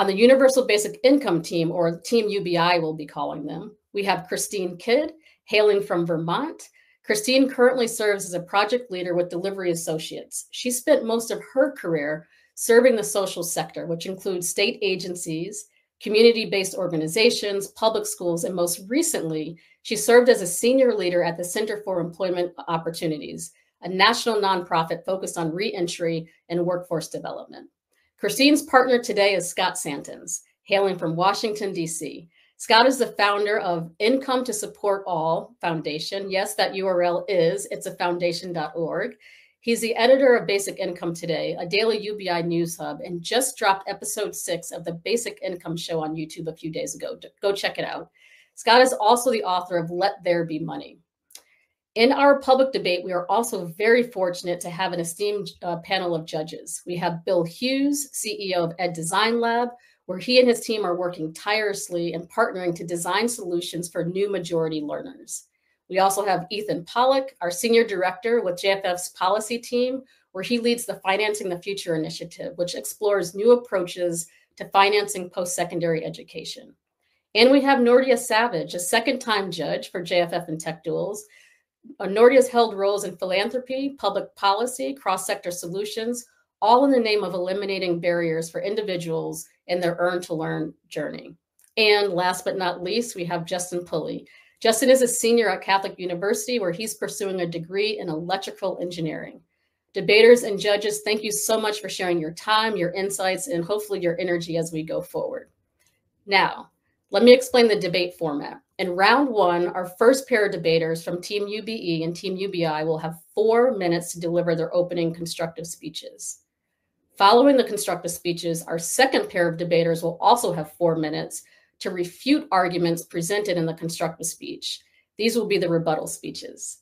On the Universal Basic Income team, or Team UBI we'll be calling them, we have Christine Kidd, hailing from Vermont. Christine currently serves as a project leader with Delivery Associates. She spent most of her career serving the social sector, which includes state agencies, community-based organizations, public schools, and most recently, she served as a senior leader at the Center for Employment Opportunities, a national nonprofit focused on reentry and workforce development. Christine's partner today is Scott Santens, hailing from Washington, D.C. Scott is the founder of Income to Support All Foundation. Yes, that URL is, it's a foundation.org. He's the editor of Basic Income Today, a daily UBI news hub, and just dropped episode 6 of the Basic Income show on YouTube a few days ago. Go check it out. Scott is also the author of Let There Be Money. In our public debate, we are also very fortunate to have an esteemed panel of judges. We have Bill Hughes, CEO of Ed Design Lab, where he and his team are working tirelessly and partnering to design solutions for new majority learners. We also have Ethan Pollack, our senior director with JFF's policy team, where he leads the Financing the Future initiative, which explores new approaches to financing post-secondary education. And we have Nordia Savage, a second-time judge for JFF and Tech Duels. Nordia's held roles in philanthropy, public policy, cross-sector solutions, all in the name of eliminating barriers for individuals in their earn-to-learn journey. And last but not least, we have Justin Pulley. Justin is a senior at Catholic University, where he's pursuing a degree in electrical engineering. Debaters and judges, thank you so much for sharing your time, your insights, and hopefully your energy as we go forward. Now, let me explain the debate format. In round 1, our first pair of debaters from Team UBE and Team UBI will have 4 minutes to deliver their opening constructive speeches. Following the constructive speeches, our second pair of debaters will also have 4 minutes to refute arguments presented in the constructive speech. These will be the rebuttal speeches.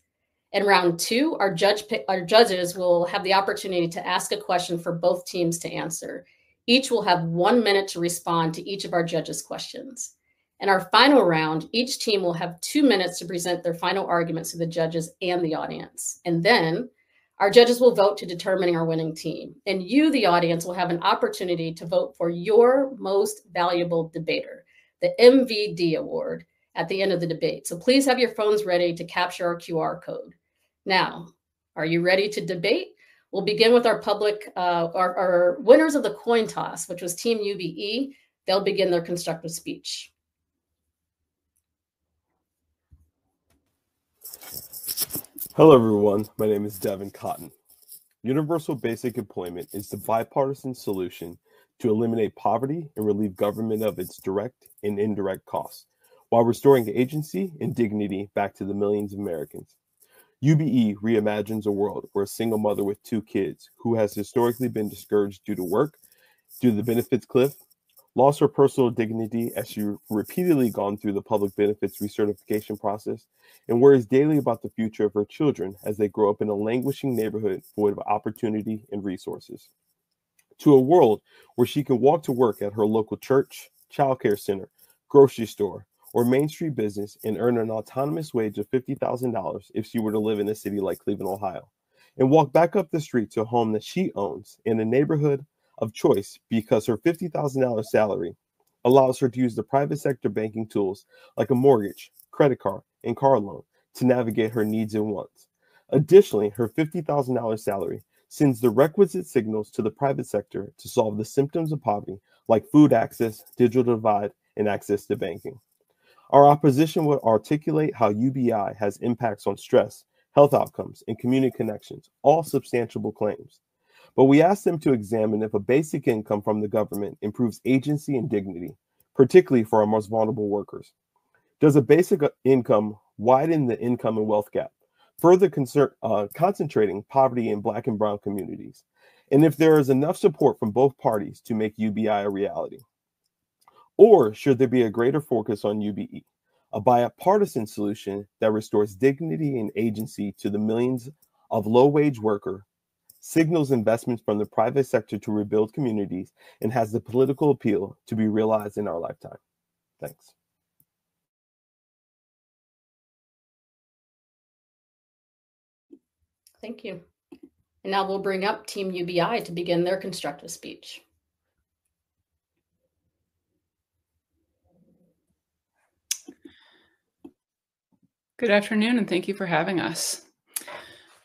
In round 2, our judges will have the opportunity to ask a question for both teams to answer. Each will have 1 minute to respond to each of our judges' questions. In our final round, each team will have 2 minutes to present their final arguments to the judges and the audience. And then our judges will vote to determine our winning team. And you, the audience, will have an opportunity to vote for your most valuable debater, the MVD award, at the end of the debate. So please have your phones ready to capture our QR code. Now, are you ready to debate? We'll begin with our public, our winners of the coin toss, which was Team UBE. They'll begin their constructive speech. Hello, everyone. My name is Devin Cotton. Universal basic employment is the bipartisan solution to eliminate poverty and relieve government of its direct and indirect costs, while restoring agency and dignity back to the millions of Americans. UBE reimagines a world where a single mother with 2 kids, who has historically been discouraged due to work, due to the benefits cliff, lost her personal dignity as she repeatedly gone through the public benefits recertification process, and worries daily about the future of her children as they grow up in a languishing neighborhood void of opportunity and resources, to a world where she can walk to work at her local church, childcare center, grocery store, or Main Street business and earn an autonomous wage of $50,000 if she were to live in a city like Cleveland, Ohio, and walk back up the street to a home that she owns in a neighborhood of choice because her $50,000 salary allows her to use the private sector banking tools like a mortgage, credit card, and car loan to navigate her needs and wants. Additionally, her $50,000 salary sends the requisite signals to the private sector to solve the symptoms of poverty like food access, digital divide, and access to banking. Our opposition would articulate how UBI has impacts on stress, health outcomes, and community connections, all substantiable claims. But we asked them to examine if a basic income from the government improves agency and dignity, particularly for our most vulnerable workers. Does a basic income widen the income and wealth gap, further concentrating poverty in Black and Brown communities? And if there is enough support from both parties to make UBI a reality? Or should there be a greater focus on UBE, a bipartisan solution that restores dignity and agency to the millions of low-wage workers, signals investments from the private sector to rebuild communities, and has the political appeal to be realized in our lifetime? Thanks. Thank you. And now we'll bring up Team UBI to begin their constructive speech. Good afternoon, and thank you for having us.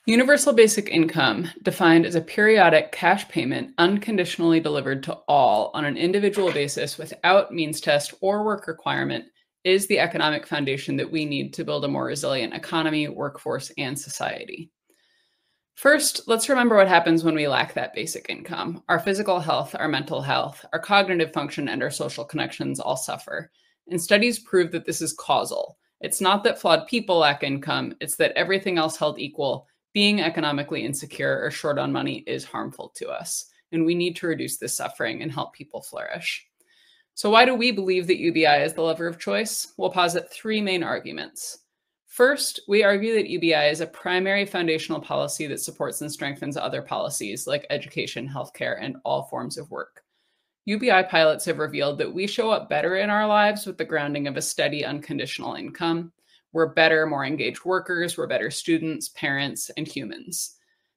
Universal basic income, defined as a periodic cash payment unconditionally delivered to all on an individual basis without means test or work requirement, is the economic foundation that we need to build a more resilient economy, workforce, and society. First, let's remember what happens when we lack that basic income. Our physical health, our mental health, our cognitive function, and our social connections all suffer. And studies prove that this is causal. It's not that flawed people lack income, it's that everything else held equal, being economically insecure or short on money is harmful to us. And we need to reduce this suffering and help people flourish. So why do we believe that UBI is the lever of choice? We'll posit three main arguments. First, we argue that UBI is a primary foundational policy that supports and strengthens other policies like education, healthcare, and all forms of work. UBI pilots have revealed that we show up better in our lives with the grounding of a steady, unconditional income. We're better, more engaged workers, we're better students, parents, and humans.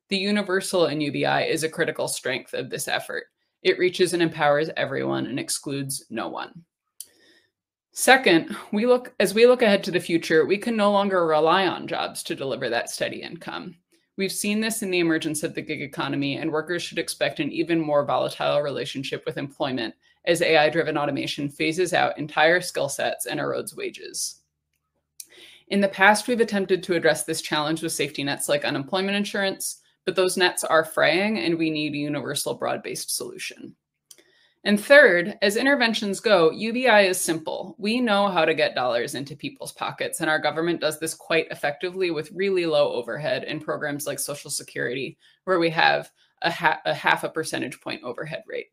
The universal in UBI is a critical strength of this effort. It reaches and empowers everyone and excludes no one. Second, as we look ahead to the future, we can no longer rely on jobs to deliver that steady income. We've seen this in the emergence of the gig economy, and workers should expect an even more volatile relationship with employment as AI-driven automation phases out entire skill sets and erodes wages. In the past, we've attempted to address this challenge with safety nets like unemployment insurance, but those nets are fraying, and we need a universal broad-based solution. And third, as interventions go, UBI is simple. We know how to get dollars into people's pockets, and our government does this quite effectively with really low overhead in programs like Social Security, where we have a half a percentage point overhead rate.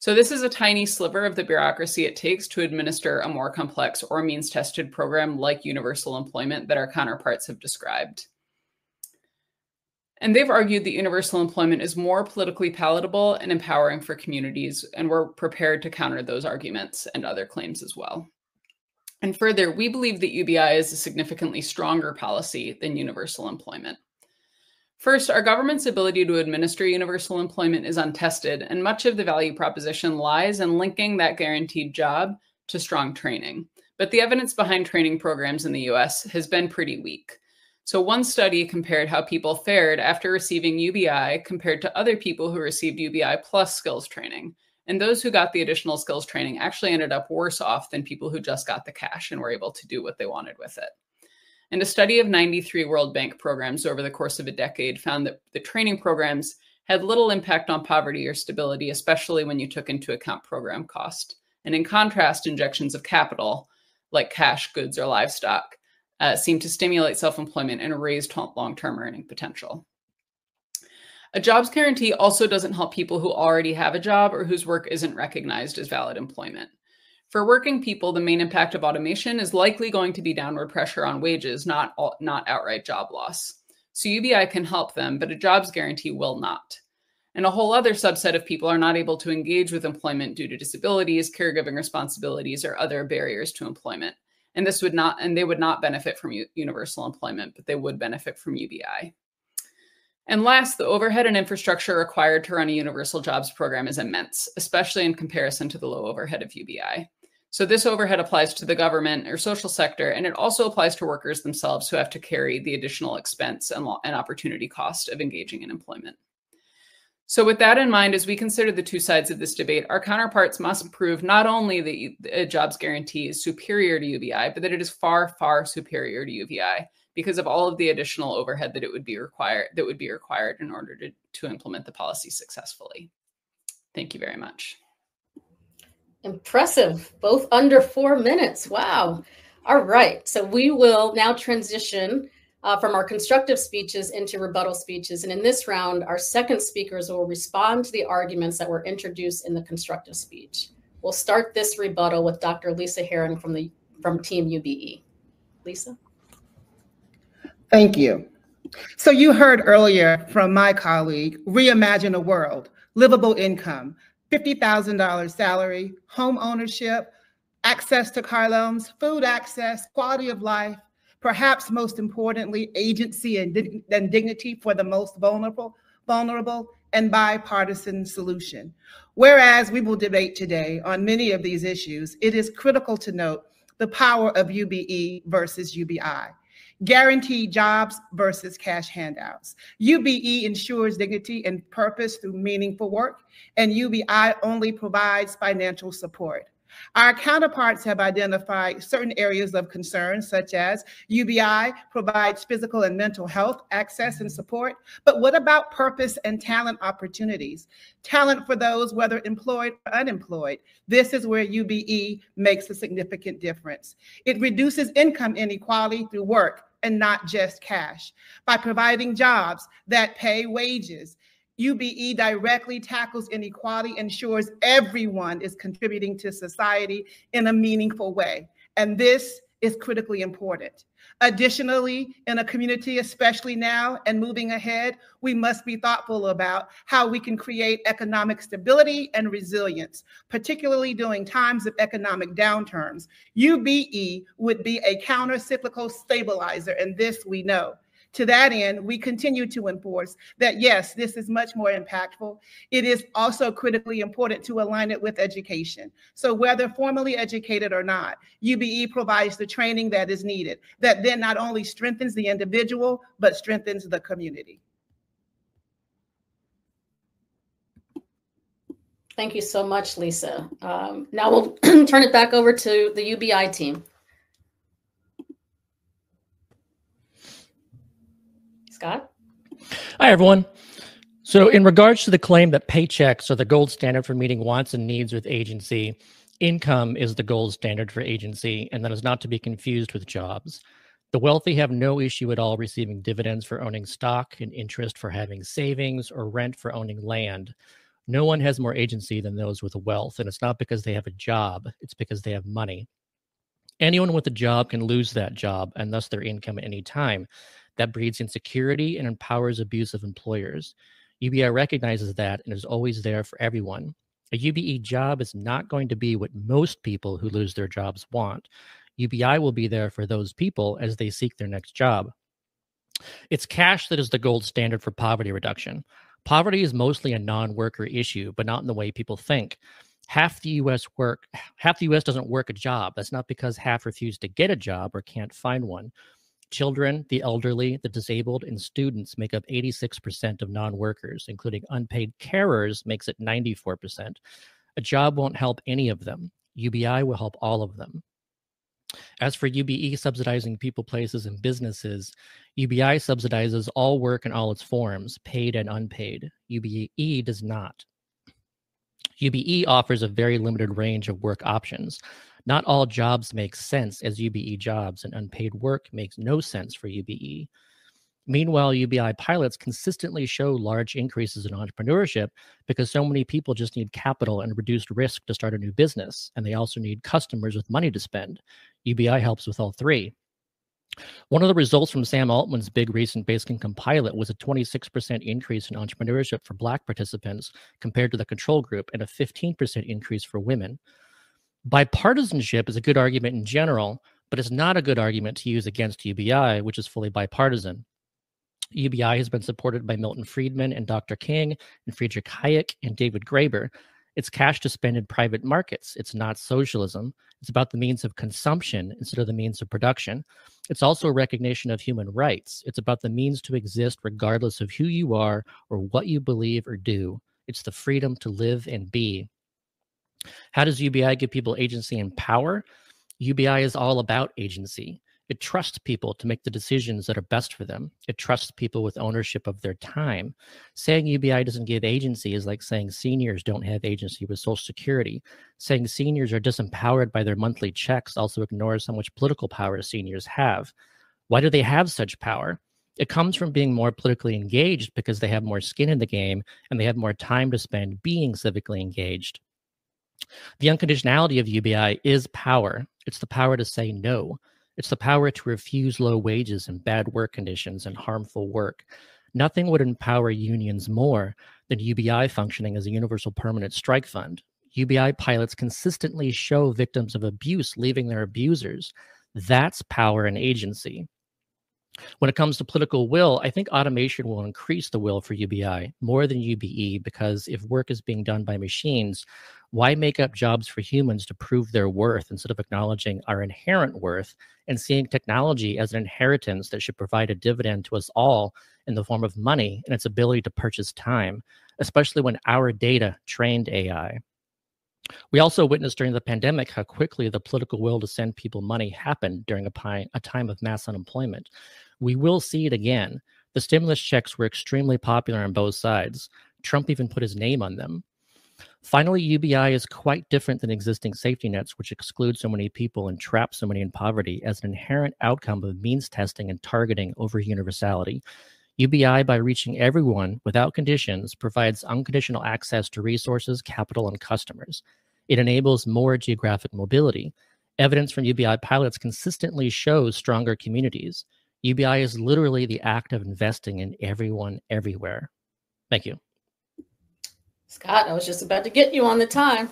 So this is a tiny sliver of the bureaucracy it takes to administer a more complex or means-tested program like universal employment that our counterparts have described. And they've argued that universal employment is more politically palatable and empowering for communities, and we're prepared to counter those arguments and other claims as well. And further, we believe that UBI is a significantly stronger policy than universal employment. First, our government's ability to administer universal employment is untested, and much of the value proposition lies in linking that guaranteed job to strong training. But the evidence behind training programs in the US has been pretty weak. So one study compared how people fared after receiving UBI compared to other people who received UBI plus skills training. And those who got the additional skills training actually ended up worse off than people who just got the cash and were able to do what they wanted with it. And a study of 93 World Bank programs over the course of a decade found that the training programs had little impact on poverty or stability, especially when you took into account program cost. And in contrast, injections of capital, like cash, goods, or livestock, seem to stimulate self-employment and raise long-term earning potential. A jobs guarantee also doesn't help people who already have a job or whose work isn't recognized as valid employment. For working people, the main impact of automation is likely going to be downward pressure on wages, not outright job loss. So UBI can help them, but a jobs guarantee will not. And a whole other subset of people are not able to engage with employment due to disabilities, caregiving responsibilities, or other barriers to employment. And they would not benefit from universal employment, but they would benefit from UBI. And last, the overhead and infrastructure required to run a universal jobs program is immense, especially in comparison to the low overhead of UBI. So this overhead applies to the government or social sector, and it also applies to workers themselves who have to carry the additional expense and opportunity cost of engaging in employment. So with that in mind, as we consider the two sides of this debate, our counterparts must prove not only that a jobs guarantee is superior to UBI, but that it is far, far superior to UBI because of all of the additional overhead that would be required in order to implement the policy successfully. Thank you very much. Impressive, both under 4 minutes. Wow. All right. So we will now transition from our constructive speeches into rebuttal speeches. And in this round, our second speakers will respond to the arguments that were introduced in the constructive speech. We'll start this rebuttal with Dr. Lisa Heron from Team UBE. Lisa? Thank you. So you heard earlier from my colleague, reimagine a world, livable income, $50,000 salary, home ownership, access to car loans, food access, quality of life, perhaps most importantly, agency and dignity for the most vulnerable and bipartisan solution. Whereas we will debate today on many of these issues, it is critical to note the power of UBE versus UBI. Guaranteed jobs versus cash handouts. UBE ensures dignity and purpose through meaningful work, and UBI only provides financial support. Our counterparts have identified certain areas of concern, such as UBI provides physical and mental health access and support, but what about purpose and talent opportunities? Talent for those, whether employed or unemployed. This is where UBE makes a significant difference. It reduces income inequality through work and not just cash. By providing jobs that pay wages, UBE directly tackles inequality, ensures everyone is contributing to society in a meaningful way. And this is critically important. Additionally, in a community, especially now and moving ahead, we must be thoughtful about how we can create economic stability and resilience, particularly during times of economic downturns. UBE would be a counter-cyclical stabilizer, and this we know. To that end, we continue to enforce that, yes, this is much more impactful. It is also critically important to align it with education. So whether formally educated or not, UBE provides the training that is needed, that then not only strengthens the individual, but strengthens the community. Thank you so much, Lisa. Now we'll turn it back over to the UBI team. Scott? Hi, everyone. So in regards to the claim that paychecks are the gold standard for meeting wants and needs with agency, income is the gold standard for agency, and that is not to be confused with jobs. The wealthy have no issue at all receiving dividends for owning stock and interest for having savings or rent for owning land. No one has more agency than those with wealth, and it's not because they have a job, it's because they have money. Anyone with a job can lose that job and thus their income at any time. That breeds insecurity and empowers abuse of employers. UBI recognizes that and is always there for everyone. A UBE job is not going to be what most people who lose their jobs want. UBI will be there for those people as they seek their next job. It's cash that is the gold standard for poverty reduction. Poverty is mostly a non-worker issue, but not in the way people think. Half the U.S. doesn't work a job. That's not because half refuse to get a job or can't find one. Children, the elderly, the disabled, and students make up 86% of non-workers, including unpaid carers makes it 94%. A job won't help any of them. UBI will help all of them. As for UBE subsidizing people, places, and businesses, UBI subsidizes all work in all its forms, paid and unpaid. UBE does not. UBE offers a very limited range of work options. Not all jobs make sense as UBE jobs, and unpaid work makes no sense for UBE. Meanwhile, UBI pilots consistently show large increases in entrepreneurship because so many people just need capital and reduced risk to start a new business, and they also need customers with money to spend. UBI helps with all three. One of the results from Sam Altman's big recent Basic Income pilot was a 26% increase in entrepreneurship for Black participants compared to the control group and a 15% increase for women. Bipartisanship is a good argument in general, but it's not a good argument to use against UBI, which is fully bipartisan. UBI has been supported by Milton Friedman and Dr. King and Friedrich Hayek and David Graeber. It's cash to spend in private markets. It's not socialism. It's about the means of consumption instead of the means of production. It's also a recognition of human rights. It's about the means to exist regardless of who you are or what you believe or do. It's the freedom to live and be. How does UBI give people agency and power? UBI is all about agency. It trusts people to make the decisions that are best for them. It trusts people with ownership of their time. Saying UBI doesn't give agency is like saying seniors don't have agency with Social Security. Saying seniors are disempowered by their monthly checks also ignores how much political power seniors have. Why do they have such power? It comes from being more politically engaged because they have more skin in the game and they have more time to spend being civically engaged. The unconditionality of UBI is power. It's the power to say no. It's the power to refuse low wages and bad work conditions and harmful work. Nothing would empower unions more than UBI functioning as a universal permanent strike fund. UBI pilots consistently show victims of abuse leaving their abusers. That's power and agency. When it comes to political will, I think automation will increase the will for UBI more than UBE because if work is being done by machines, Why make up jobs for humans to prove their worth instead of acknowledging our inherent worth and seeing technology as an inheritance that should provide a dividend to us all in the form of money and its ability to purchase time, especially when our data trained AI? We also witnessed during the pandemic how quickly the political will to send people money happened during a time of mass unemployment. We will see it again. The stimulus checks were extremely popular on both sides. Trump even put his name on them. Finally, UBI is quite different than existing safety nets, which exclude so many people and trap so many in poverty as an inherent outcome of means testing and targeting over universality. UBI, by reaching everyone without conditions, provides unconditional access to resources, capital, and customers. It enables more geographic mobility. Evidence from UBI pilots consistently shows stronger communities. UBI is literally the act of investing in everyone, everywhere. Thank you. Scott, I was just about to get you on the time.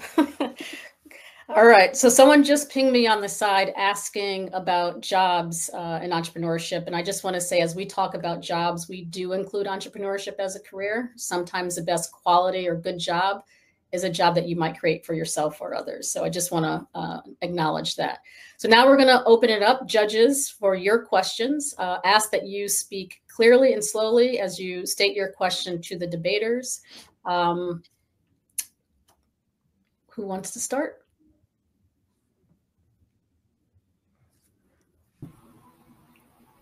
All right. So someone just pinged me on the side asking about jobs and entrepreneurship. And I just want to say, as we talk about jobs, we do include entrepreneurship as a career. Sometimes the best quality or good job is a job that you might create for yourself or others. So I just want to acknowledge that. So now we're going to open it up, judges, for your questions. Ask that you speak clearly and slowly as you state your question to the debaters. Who wants to start?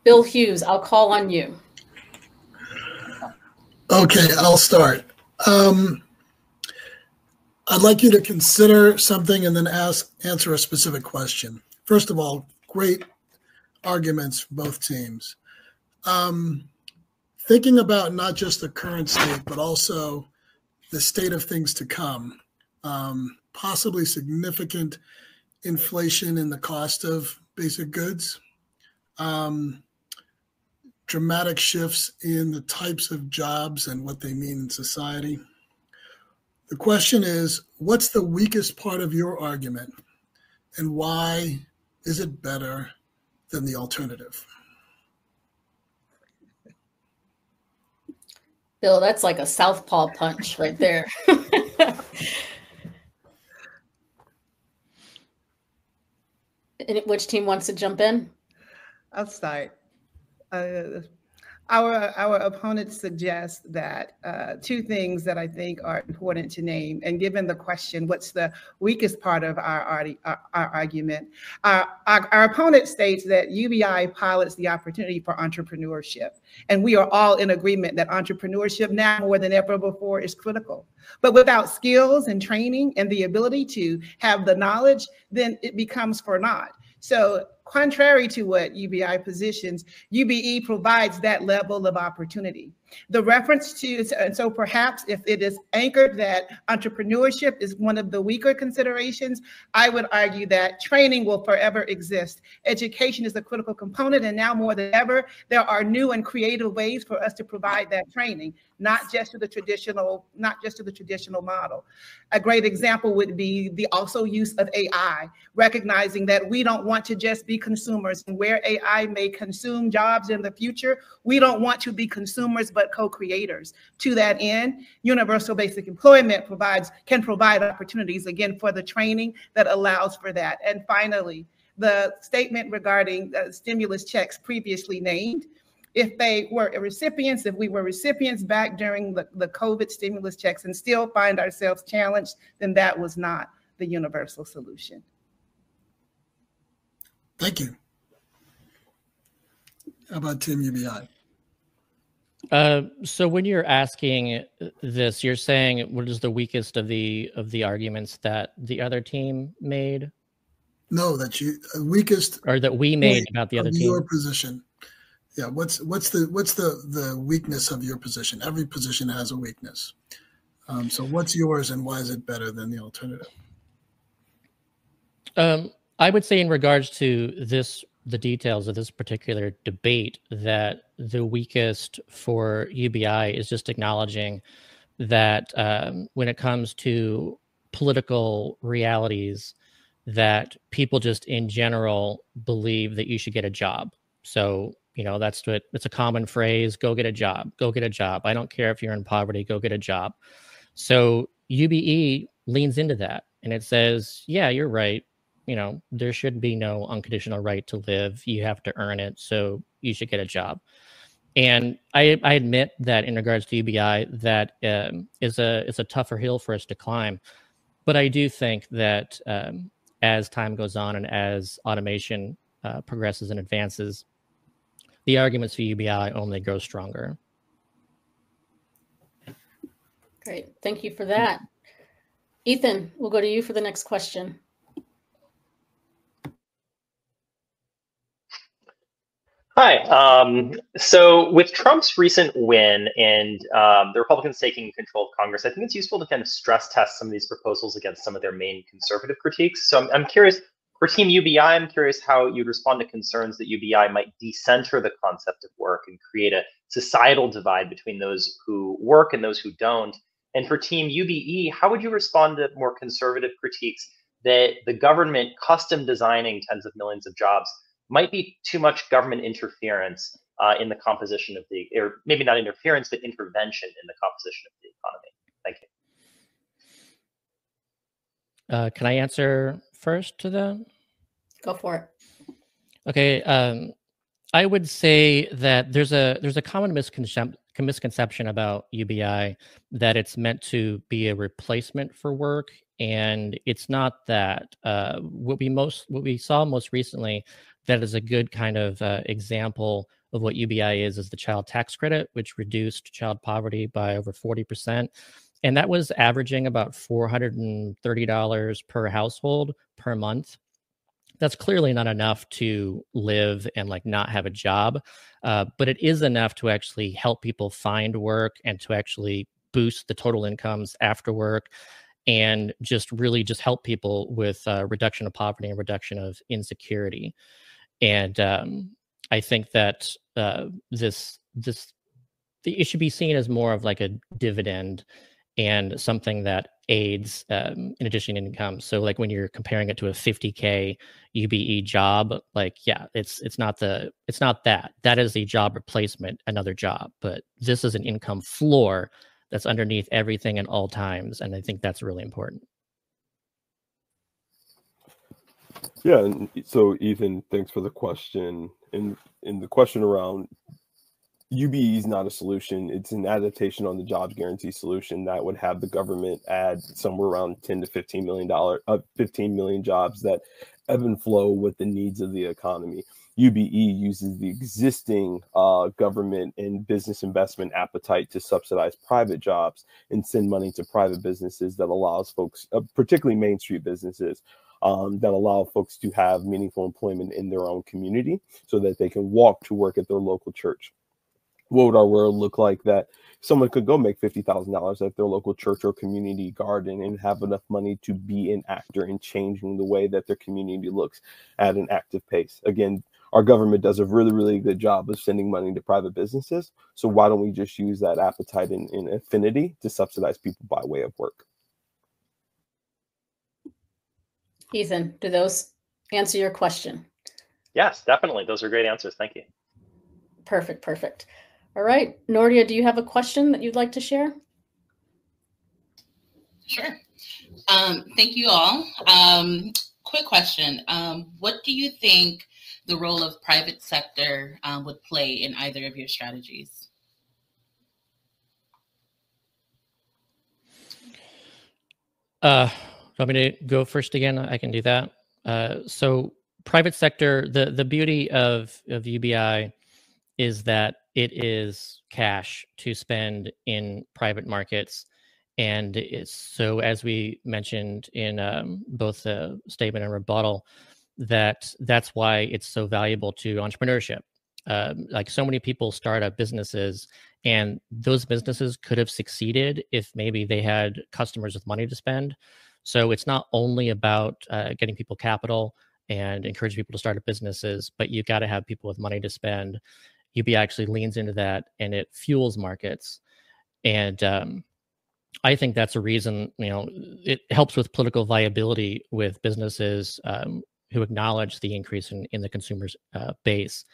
Bill Hughes, I'll call on you. Okay, I'll start. I'd like you to consider something and then answer a specific question. First of all, great arguments from both teams. Thinking about not just the current state, but also the state of things to come, possibly significant inflation in the cost of basic goods, dramatic shifts in the types of jobs and what they mean in society. The question is, what's the weakest part of your argument, and why is it better than the alternative? Bill, that's like a southpaw punch right there. Which team wants to jump in? I'll start. Our opponents suggest that two things that I think are important to name. And given the question, what's the weakest part of our argument? Our opponent states that UBI pilots the opportunity for entrepreneurship. And we are all in agreement that entrepreneurship now more than ever before is critical. But without skills and training and the ability to have the knowledge, then it becomes for naught. So contrary to what UBI positions, UBE provides that level of opportunity. The reference to, and so perhaps if it is anchored that entrepreneurship is one of the weaker considerations, I would argue that training will forever exist. Education is a critical component, and now more than ever, there are new and creative ways for us to provide that training, not just to the traditional model. A great example would be the also use of AI, recognizing that we don't want to just be consumers, and where AI may consume jobs in the future, we don't want to be consumers but co-creators. To that end, universal basic employment can provide opportunities, again, for the training that allows for that. And finally, the statement regarding stimulus checks previously named, if we were recipients back during the COVID stimulus checks and still find ourselves challenged, then that was not the universal solution. Thank you. How about Team UBI? So when you're asking this, you're saying what is the weakest of the arguments that the other team made? No, that you weakest, or that we made about the other team. Your position. Yeah, what's the weakness of your position? Every position has a weakness. So what's yours, and why is it better than the alternative? I would say in regards to this, the details of this particular debate, that the weakest for UBI is just acknowledging that when it comes to political realities, that people just in general believe that you should get a job. So, you know, that's what, it's a common phrase, go get a job, go get a job. I don't care if you're in poverty, go get a job. So UBE leans into that. And it says, yeah, you're right. You know, there should be no unconditional right to live. You have to earn it. So you should get a job. And I admit that in regards to UBI, that is a tougher hill for us to climb. But I do think that as time goes on and as automation progresses and advances, the arguments for UBI only grow stronger. Great. Thank you for that. Ethan, we'll go to you for the next question. Hi. So with Trump's recent win and the Republicans taking control of Congress, I think it's useful to kind of stress test some of these proposals against some of their main conservative critiques. So I'm curious, for Team UBI, I'm curious how you'd respond to concerns that UBI might decenter the concept of work and create a societal divide between those who work and those who don't. And for Team UBE, how would you respond to more conservative critiques that the government custom designing tens of millions of jobs might be too much government interference in the composition of the, or maybe not interference, but intervention in the composition of the economy? Thank you. Can I answer first to them? Go for it. Okay. I would say that there's a common misconception about UBI that it's meant to be a replacement for work, and it's not that. What we saw most recently that is a good kind of example of what UBI is the child tax credit, which reduced child poverty by over 40%. And that was averaging about $430 per household per month. That's clearly not enough to live and like not have a job, but it is enough to actually help people find work and to actually boost the total incomes after work and just really just help people with reduction of poverty and reduction of insecurity. And I think that it should be seen as more of like a dividend and something that aids in addition to income. So like when you're comparing it to a 50K UBE job, like, yeah, it's not that is a job replacement, another job, but this is an income floor that's underneath everything at all times. And I think that's really important. Yeah. And so Ethan, thanks for the question. And the question around UBE is not a solution. It's an adaptation on the job guarantee solution that would have the government add somewhere around 10 to $15 million, 15 million jobs that ebb and flow with the needs of the economy. UBE uses the existing government and business investment appetite to subsidize private jobs and send money to private businesses that allows folks, particularly Main Street businesses, that allow folks to have meaningful employment in their own community so that they can walk to work at their local church. What would our world look like that someone could go make $50,000 at their local church or community garden and have enough money to be an actor in changing the way that their community looks at an active pace? Again, our government does a really, really good job of sending money to private businesses. So why don't we just use that appetite and affinity to subsidize people by way of work? Ethan, do those answer your question? Yes, definitely. Those are great answers. Thank you. Perfect, perfect. All right, Nordia, do you have a question that you'd like to share? Sure. Thank you all. Quick question. What do you think the role of private sector would play in either of your strategies? Want me to go first again? I can do that. So private sector, the beauty of UBI is that it is cash to spend in private markets. And it's, so as we mentioned in both the statement and rebuttal, that's why it's so valuable to entrepreneurship. Like so many people start up businesses, and those businesses could have succeeded if maybe they had customers with money to spend. So it's not only about getting people capital and encouraging people to start up businesses, but you got to have people with money to spend. UBI actually leans into that, and it fuels markets. And I think that's a reason, you know, it helps with political viability with businesses who acknowledge the increase in the consumer's base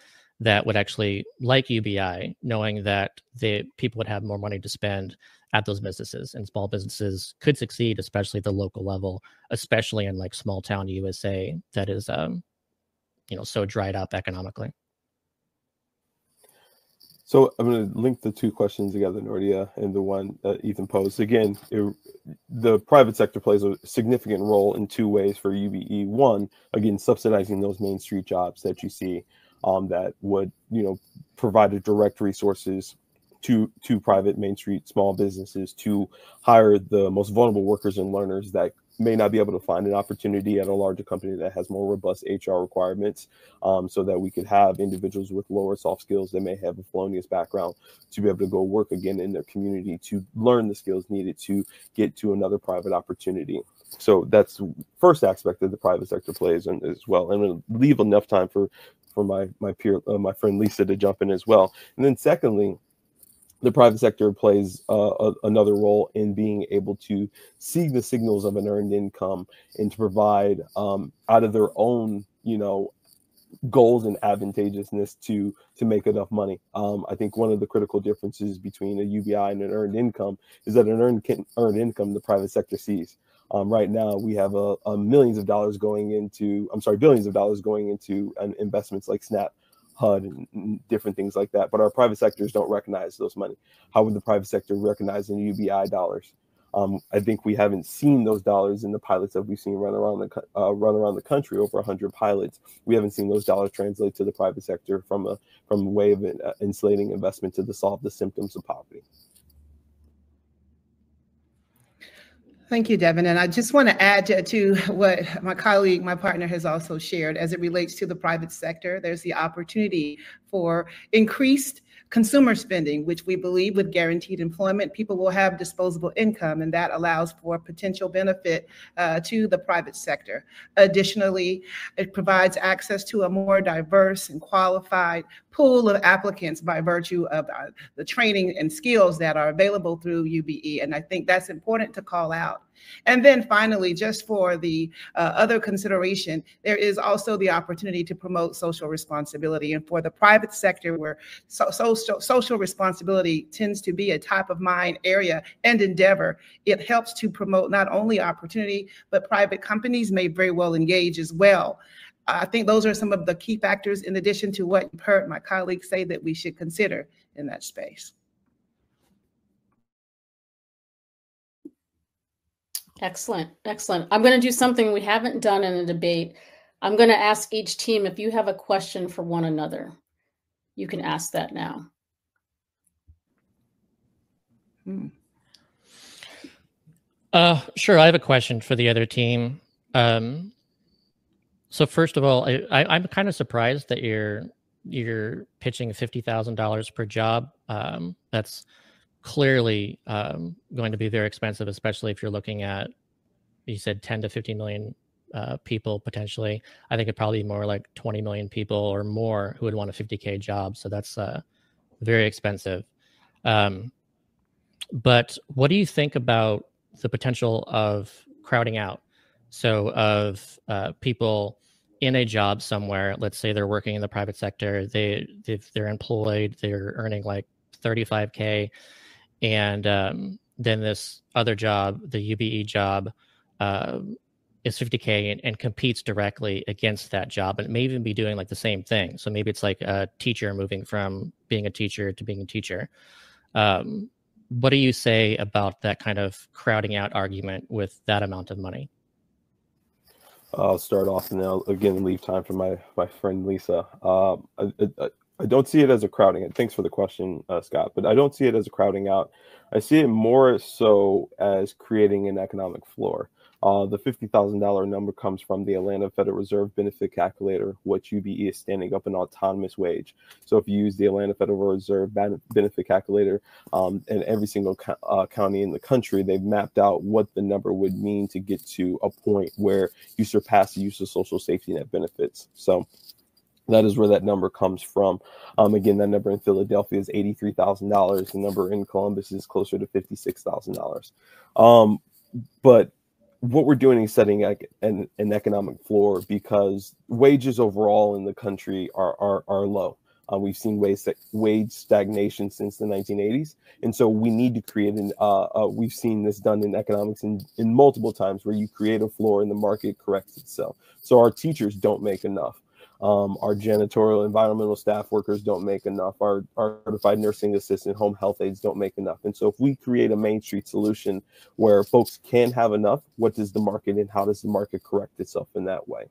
that would actually like UBI, knowing that the people would have more money to spend at those businesses, and small businesses could succeed, especially at the local level, especially in like small town USA that is, you know, so dried up economically. So I'm going to link the two questions together, Nordia, and the one that Ethan posed. Again, the private sector plays a significant role in two ways for UBE. One, again, subsidizing those Main Street jobs that you see that would, you know, provide direct resources to private Main Street small businesses to hire the most vulnerable workers and learners that may not be able to find an opportunity at a larger company that has more robust HR requirements, so that we could have individuals with lower soft skills that may have a felonious background to be able to go work again in their community to learn the skills needed to get to another private opportunity. So that's the first aspect that the private sector plays in as well. And I'm going to leave enough time for my friend Lisa to jump in as well. And then secondly, the private sector plays another role in being able to see the signals of an earned income and to provide out of their own, you know, goals and advantageousness to make enough money. I think one of the critical differences between a UBI and an earned income is that an earned income the private sector sees. Right now, we have billions of dollars going into investments like SNAP, HUD, and different things like that. But our private sectors don't recognize those money. How would the private sector recognize the UBI dollars? I think we haven't seen those dollars in the pilots that we've seen run around the country, over 100 pilots. We haven't seen those dollars translate to the private sector from a way of insulating investment to solve the symptoms of poverty. Thank you, Devin. And I just want to add to what my partner has also shared as it relates to the private sector. There's the opportunity for increased consumer spending, which we believe with guaranteed employment, people will have disposable income, and that allows for potential benefit to the private sector. Additionally, it provides access to a more diverse and qualified pool of applicants by virtue of the training and skills that are available through UBE. And I think that's important to call out. And then finally, just for the other consideration, there is also the opportunity to promote social responsibility. And for the private sector, where social responsibility tends to be a top of mind area and endeavor, it helps to promote not only opportunity, but private companies may very well engage as well. I think those are some of the key factors, in addition to what you've heard my colleagues say, that we should consider in that space. Excellent, excellent. I'm going to do something we haven't done in a debate. I'm going to ask each team, if you have a question for one another, you can ask that now. Sure, I have a question for the other team. So first of all, I'm kind of surprised that you're pitching $50,000 per job. That's clearly going to be very expensive, especially if you're looking at, you said 10 to 50 million people potentially. I think it'd probably be more like 20 million people or more who would want a 50K job. So that's very expensive. But what do you think about the potential of crowding out? So of people in a job somewhere, let's say they're working in the private sector, they're employed, they're earning like 35K. And then this other job, the UBE job, is 50K and competes directly against that job. And it may even be doing like the same thing. So maybe it's like a teacher moving from being a teacher to being a teacher. What do you say about that kind of crowding out argument with that amount of money? I'll start off and I'll again leave time for my friend Lisa. I don't see it as a crowding out. Thanks for the question, Scott, but I don't see it as a crowding out. I see it more so as creating an economic floor. The $50,000 number comes from the Atlanta Federal Reserve Benefit Calculator, which UBE is standing up an autonomous wage. So if you use the Atlanta Federal Reserve Benefit Calculator, and every single county in the country, they've mapped out what the number would mean to get to a point where you surpass the use of social safety net benefits. So that is where that number comes from. Again, that number in Philadelphia is $83,000. The number in Columbus is closer to $56,000. But what we're doing is setting an economic floor, because wages overall in the country are low. We've seen wage stagnation since the 1980s. And so we need to create an, we've seen this done in economics in multiple times where you create a floor and the market corrects itself. So our teachers don't make enough. Our janitorial environmental staff workers don't make enough. Our certified nursing assistant, home health aides don't make enough. And so if we create a Main Street solution where folks can have enough, what does the market and how does the market correct itself in that way?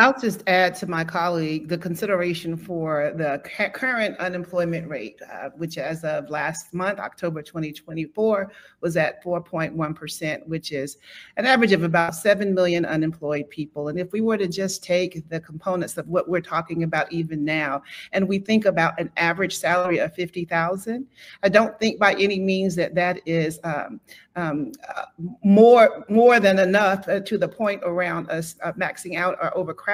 I'll just add to my colleague the consideration for the current unemployment rate, which as of last month, October 2024, was at 4.1%, which is an average of about 7 million unemployed people. And if we were to just take the components of what we're talking about even now, and we think about an average salary of $50,000, I don't think by any means that that is more than enough to the point around us maxing out or overcrowding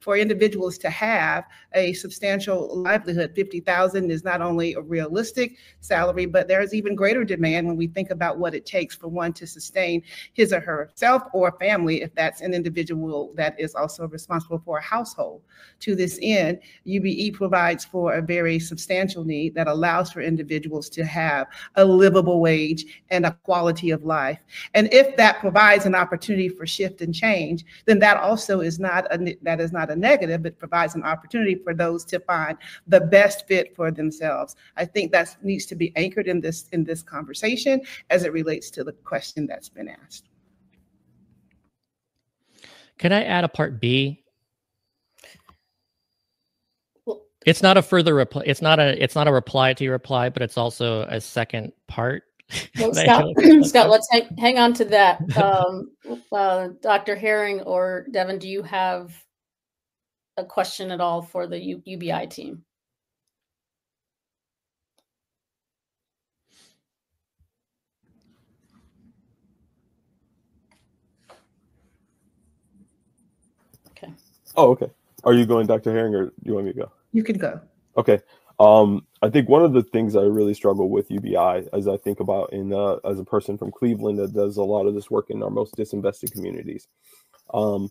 for individuals to have a substantial livelihood. $50,000 is not only a realistic salary, but there is even greater demand when we think about what it takes for one to sustain his or herself or family, if that's an individual that is also responsible for a household. To this end, UBE provides for a very substantial need that allows for individuals to have a livable wage and a quality of life. And if that provides an opportunity for shift and change, then that also is not a negative, but provides an opportunity for those to find the best fit for themselves. I think that needs to be anchored in this conversation as it relates to the question that's been asked. Can I add a part B? Well, it's not a further reply. It's not a reply to your reply, but it's also a second part. Well, Scott, let's hang on to that. Dr. Herring or Devin, do you have a question at all for the UBI team? Okay. Oh, okay. Are you going, Dr. Herring, or do you want me to go? You can go. Okay. I think one of the things I really struggle with UBI, as I think about as a person from Cleveland that does a lot of this work in our most disinvested communities, we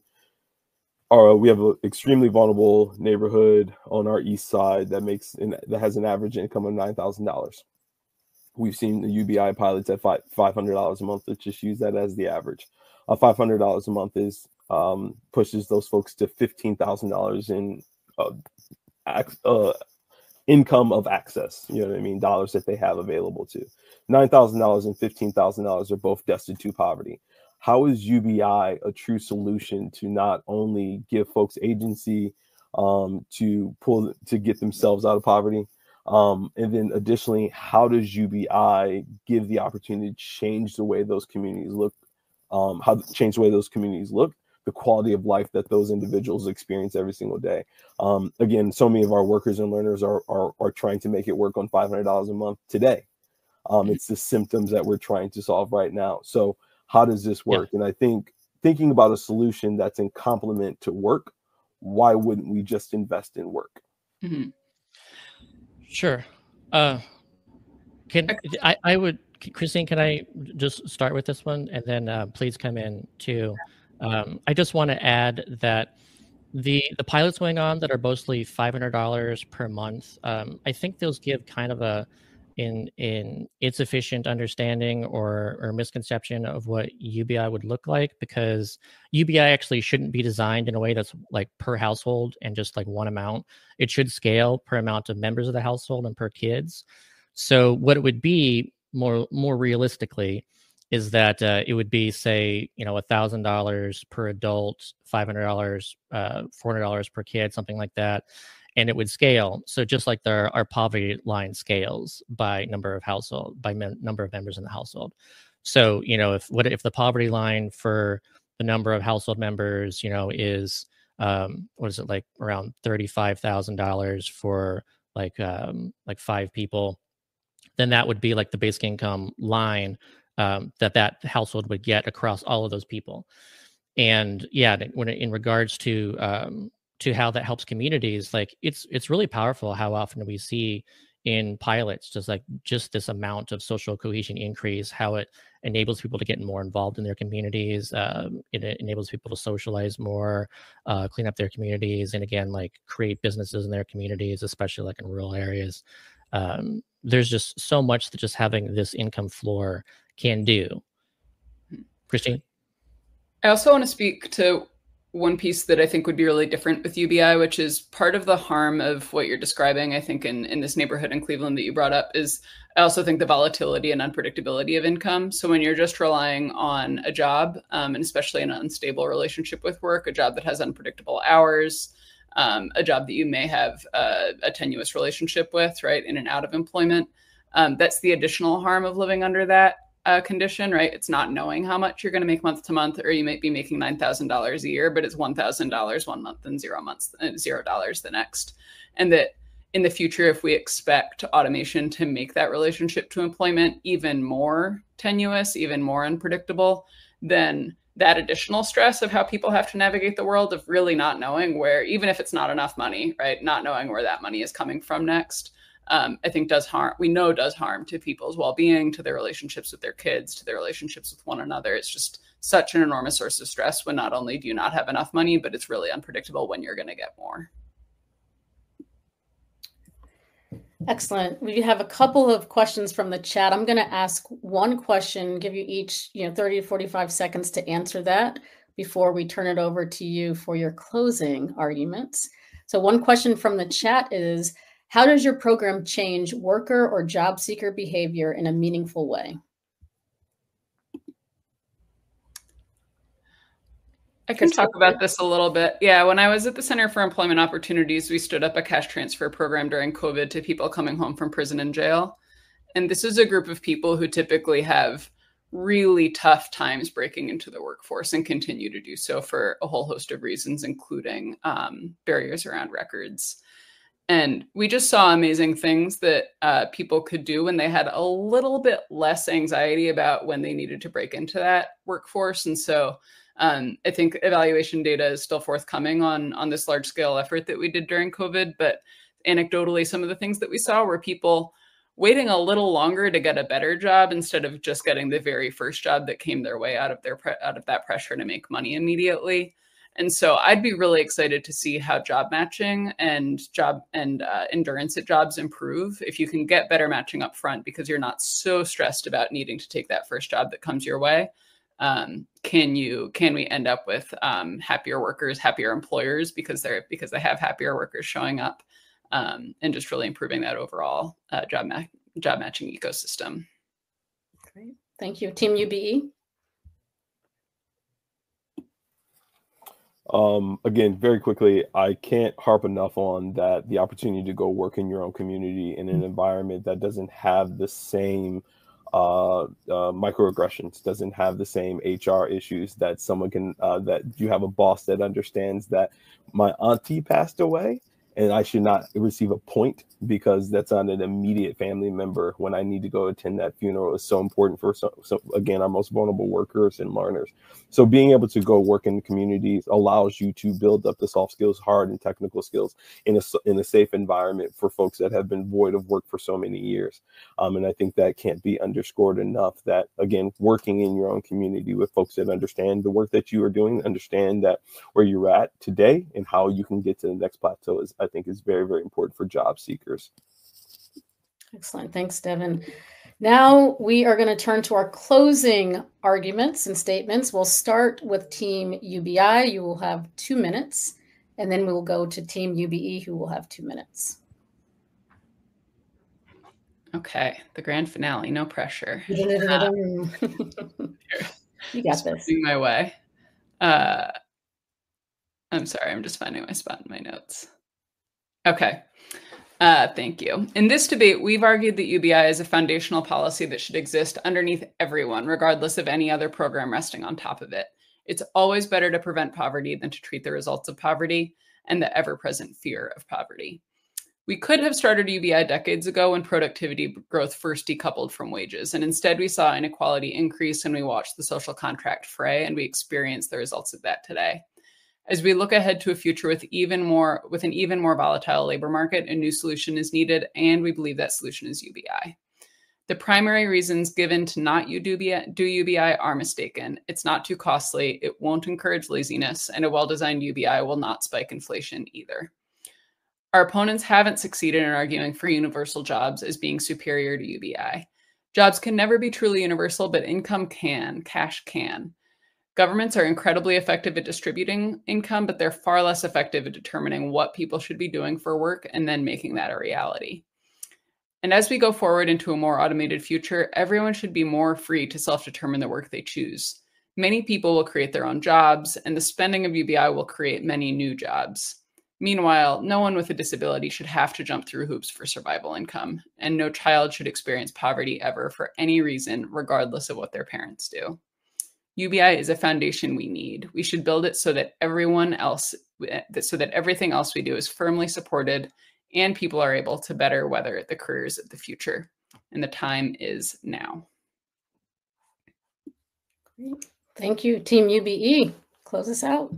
have an extremely vulnerable neighborhood on our east side that makes that has an average income of $9,000. We've seen the UBI pilots at $500 a month. Let's just use that as the average. $500 a month is pushes those folks to $15,000 in income of access, you know what I mean, dollars that they have available to. $9,000 and $15,000 are both destitute poverty. How is UBI a true solution to not only give folks agency to get themselves out of poverty, and then additionally, how does UBI give the opportunity to change the way those communities look, the quality of life that those individuals experience every single day. Again, so many of our workers and learners are trying to make it work on $500 a month today. It's the symptoms that we're trying to solve right now. So how does this work? Yeah. And I think thinking about a solution that's in complement to work, why wouldn't we just invest in work? Mm-hmm. Sure. Christine, can I just start with this one? And then please come in too. I just want to add that the pilots going on that are mostly $500 per month, I think those give kind of an insufficient understanding or misconception of what UBI would look like, because UBI actually shouldn't be designed in a way that's like per household and just like one amount. It should scale per amount of members of the household and per kids. So what it would be more realistically is that it would be, say, you know, $1,000 per adult, $500, $400 per kid, something like that, and it would scale. So just like our poverty line scales by number of household, by number of members in the household. So, you know, if the poverty line for the number of household members, you know, is around $35,000 for like 5 people, then that would be like the basic income line that household would get across all of those people. And yeah, in regards to how that helps communities, like it's really powerful how often we see in pilots, just this amount of social cohesion increase, how it enables people to get more involved in their communities. It enables people to socialize more, clean up their communities, and again, create businesses in their communities, especially in rural areas. There's just so much that just having this income floor can do. Christine? I also want to speak to one piece that I think would be really different with UBI, which is part of the harm of what you're describing, I think, in this neighborhood in Cleveland that you brought up, is I also think the volatility and unpredictability of income. So when you're just relying on a job, and especially an unstable relationship with work, a job that has unpredictable hours, a job that you may have a tenuous relationship with, right, in and out of employment, that's the additional harm of living under that condition, right? It's not knowing how much you're going to make month to month, or you might be making $9,000 a year, but it's $1,000 one month and $0 the next. And that in the future, if we expect automation to make that relationship to employment even more tenuous, even more unpredictable, then that additional stress of how people have to navigate the world of really not knowing where, even if it's not enough money, right? Not knowing where that money is coming from next. I think does harm, we know does harm to people's well-being, to their relationships with their kids, to their relationships with one another. It's just such an enormous source of stress when not only do you not have enough money, but it's really unpredictable when you're going to get more. Excellent. We have a couple of questions from the chat. I'm going to ask one question, give you each 30 to 45 seconds to answer that before we turn it over to you for your closing arguments. So one question from the chat is, how does your program change worker or job seeker behavior in a meaningful way? I can talk about this a little bit. Yeah, when I was at the Center for Employment Opportunities, we stood up a cash transfer program during COVID to people coming home from prison and jail. And this is a group of people who typically have really tough times breaking into the workforce and continue to do so for a whole host of reasons, including barriers around records. And we just saw amazing things that people could do when they had a little bit less anxiety about when they needed to break into that workforce. And so I think evaluation data is still forthcoming on this large scale effort that we did during COVID. But anecdotally, some of the things that we saw were people waiting a little longer to get a better job instead of just getting the very first job that came their way out of that pressure to make money immediately. And so I'd be really excited to see how job matching and endurance at jobs improve if you can get better matching up front because you're not so stressed about needing to take that first job that comes your way. Can we end up with happier workers, happier employers because they have happier workers showing up and just really improving that overall job matching ecosystem. Great, thank you. Team UBE. Again, very quickly, I can't harp enough on that the opportunity to go work in your own community in an environment that doesn't have the same microaggressions, doesn't have the same HR issues that someone can, that you have a boss that understands that my auntie passed away and I should not receive a point because that's not an immediate family member when I need to go attend that funeral is so important for, again, our most vulnerable workers and learners. So being able to go work in the communities allows you to build up the soft skills, hard and technical skills in a safe environment for folks that have been void of work for so many years. And I think that can't be underscored enough that, again, working in your own community with folks that understand the work that you are doing, understand that where you're at today and how you can get to the next plateau is, I think is very, very important for job seekers. Excellent. Thanks, Devin. Now we are going to turn to our closing arguments and statements. We'll start with Team UBI. You will have 2 minutes, and then we will go to Team UBE, who will have 2 minutes. Okay. The grand finale. No pressure. You got this. My way. I'm sorry. I'm just finding my spot in my notes. Okay. Thank you. In this debate, we've argued that UBI is a foundational policy that should exist underneath everyone, regardless of any other program resting on top of it. It's always better to prevent poverty than to treat the results of poverty and the ever-present fear of poverty. We could have started UBI decades ago when productivity growth first decoupled from wages, and instead we saw inequality increase and we watched the social contract fray, and we experienced the results of that today. As we look ahead to a future with an even more volatile labor market, a new solution is needed, and we believe that solution is UBI. The primary reasons given to not do UBI are mistaken. It's not too costly, it won't encourage laziness, and a well-designed UBI will not spike inflation either. Our opponents haven't succeeded in arguing for universal jobs as being superior to UBI. Jobs can never be truly universal, but income can, cash can. Governments are incredibly effective at distributing income, but they're far less effective at determining what people should be doing for work and then making that a reality. And as we go forward into a more automated future, everyone should be more free to self-determine the work they choose. Many people will create their own jobs, and the spending of UBI will create many new jobs. Meanwhile, no one with a disability should have to jump through hoops for survival income, and no child should experience poverty ever for any reason, regardless of what their parents do. UBI is a foundation we need. We should build it so that everything else we do is firmly supported and people are able to better weather the careers of the future. And the time is now. Thank you, Team UBE. Close us out.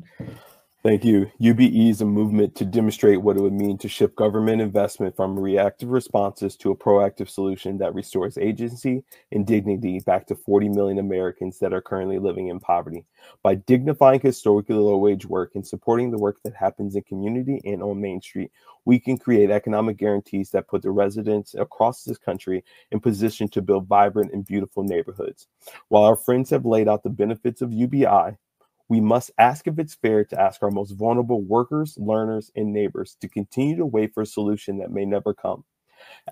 Thank you. UBE is a movement to demonstrate what it would mean to shift government investment from reactive responses to a proactive solution that restores agency and dignity back to 40 million Americans that are currently living in poverty. By dignifying historically low-wage work and supporting the work that happens in community and on Main Street, we can create economic guarantees that put the residents across this country in position to build vibrant and beautiful neighborhoods. While our friends have laid out the benefits of UBI, we must ask if it's fair to ask our most vulnerable workers, learners, and neighbors to continue to wait for a solution that may never come.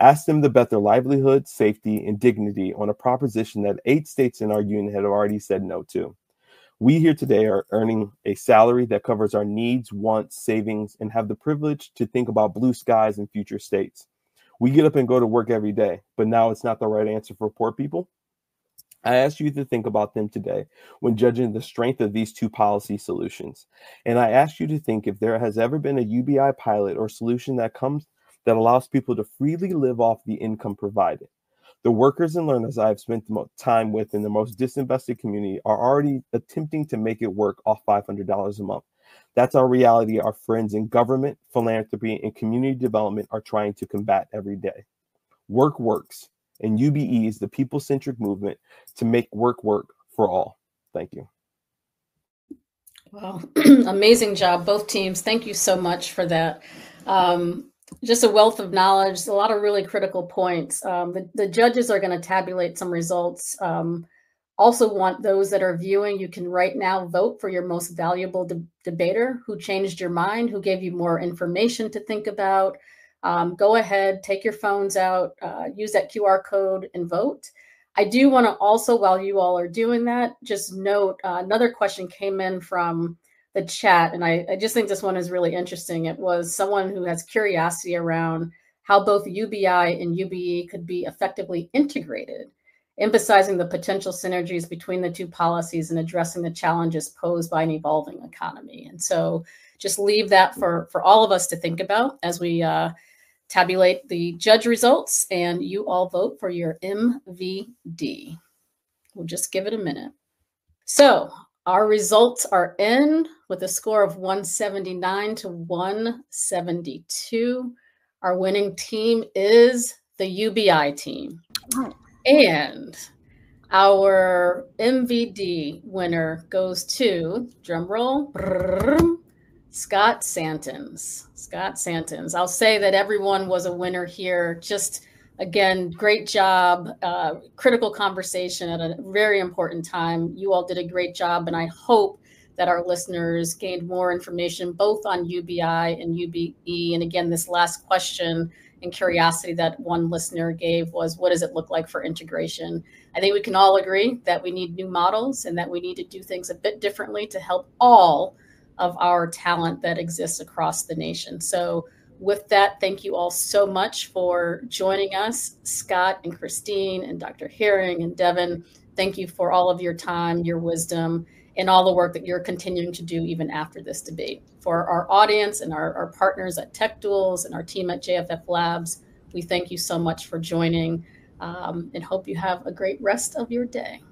Ask them to bet their livelihood, safety, and dignity on a proposition that 8 states in our union had already said no to. We here today are earning a salary that covers our needs, wants, savings, and have the privilege to think about blue skies and future states. We get up and go to work every day, but now it's not the right answer for poor people. I ask you to think about them today when judging the strength of these two policy solutions. And I ask you to think if there has ever been a UBI pilot or solution that allows people to freely live off the income provided. The workers and learners I have spent the most time with in the most disinvested community are already attempting to make it work off $500 a month. That's our reality our friends in government, philanthropy, and community development are trying to combat every day. Work works. And UBE is the people-centric movement to make work work for all. Thank you. Wow, amazing job, both teams. Thank you so much for that. Just a wealth of knowledge, a lot of really critical points. The judges are gonna tabulate some results. Also want those that are viewing, you can right now vote for your most valuable debater, who changed your mind, who gave you more information to think about. Go ahead, take your phones out, use that QR code and vote. I do want to also, while you all are doing that, just note another question came in from the chat, and I just think this one is really interesting. It was someone who has curiosity around how both UBI and UBE could be effectively integrated, emphasizing the potential synergies between the two policies and addressing the challenges posed by an evolving economy. And so just leave that for all of us to think about as we tabulate the judge results and you all vote for your MVD. We'll just give it a minute. So our results are in with a score of 179 to 172. Our winning team is the UBI team. And our MVD winner goes to, drum roll, Scott Santens. Scott Santens. I'll say that everyone was a winner here. Just, again, great job. Critical conversation at a very important time. You all did a great job, and I hope that our listeners gained more information both on UBI and UBE. And again, this last question and curiosity that one listener gave was, what does it look like for integration? I think we can all agree that we need new models and that we need to do things a bit differently to help all of our talent that exists across the nation. So with that, thank you all so much for joining us. Scott and Christine and Dr. Herring and Devin, thank you for all of your time, your wisdom, and all the work that you're continuing to do even after this debate. For our audience and our partners at Tech Duels and our team at JFF Labs, we thank you so much for joining and hope you have a great rest of your day.